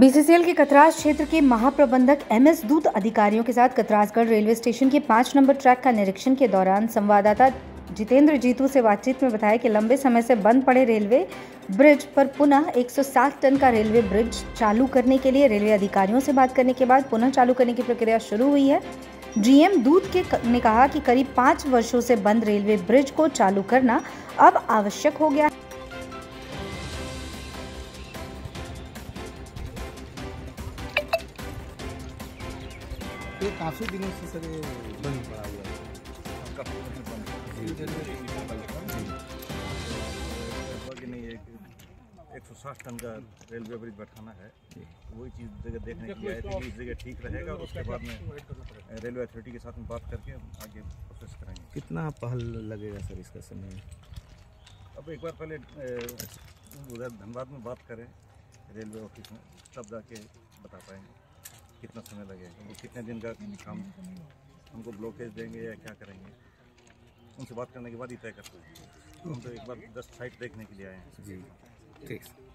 BCCL के कतरास क्षेत्र के महाप्रबंधक MS दूत अधिकारियों के साथ कतरासगढ़ रेलवे स्टेशन के 5 नंबर ट्रैक का निरीक्षण के दौरान संवाददाता जितेंद्र जीतू से बातचीत में बताया कि लंबे समय से बंद पड़े रेलवे ब्रिज पर पुनः 160 टन का रेलवे ब्रिज चालू करने के लिए रेलवे अधिकारियों से बात करने के बाद पुनः चालू करने की प्रक्रिया शुरू हुई है। GM दूत ने कहा कि करीब 5 वर्षों से बंद रेलवे ब्रिज को चालू करना अब आवश्यक हो गया है। काफी दिनों से सर बंद पड़ा हुआ है, लगभग नहीं 160 टन का रेलवे ब्रिज बैठाना है। वही चीज़ जगह देखने के लिए आए थे कि इस जगह ठीक रहेगा और उसके बाद में रेलवे अथॉरिटी के साथ में बात करके आगे प्रोसेस करेंगे। कितना पहल लगेगा सर इसका समय? अब एक बार पहले उधर धनबाद में बात करें रेलवे ऑफिस में, तब जाके बता पाएंगे कितना समय लगेगा, वो कितने दिन का काम हमको ब्लॉकेज देंगे या क्या करेंगे। उनसे बात करने के बाद ही तय करते हैं। हम तो एक बार 10 साइट देखने के लिए आए हैं जी। ठीक।